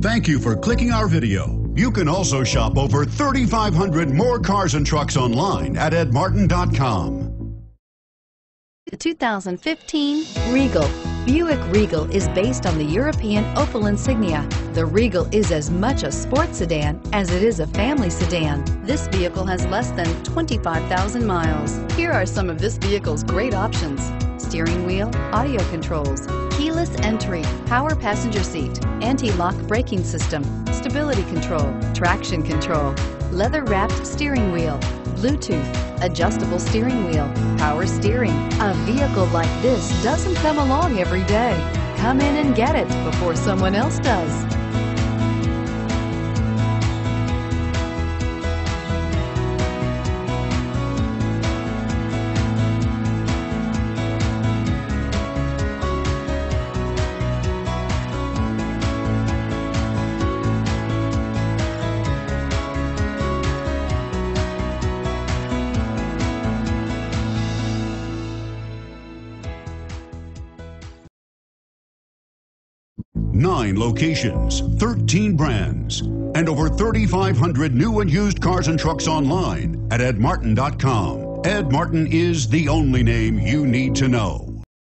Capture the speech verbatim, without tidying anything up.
Thank you for clicking our video. You can also shop over thirty-five hundred more cars and trucks online at Ed Martin dot com. The two thousand fifteen Regal. Buick Regal is based on the European Opel Insignia. The Regal is as much a sports sedan as it is a family sedan. This vehicle has less than twenty-five thousand miles. Here are some of this vehicle's great options: steering wheel audio controls, keyless entry, power passenger seat, anti-lock braking system, stability control, traction control, leather-wrapped steering wheel, Bluetooth, adjustable steering wheel, power steering. A vehicle like this doesn't come along every day. Come in and get it before someone else does. Nine locations, thirteen brands, and over thirty-five hundred new and used cars and trucks online at Ed Martin dot com. Ed Martin is the only name you need to know.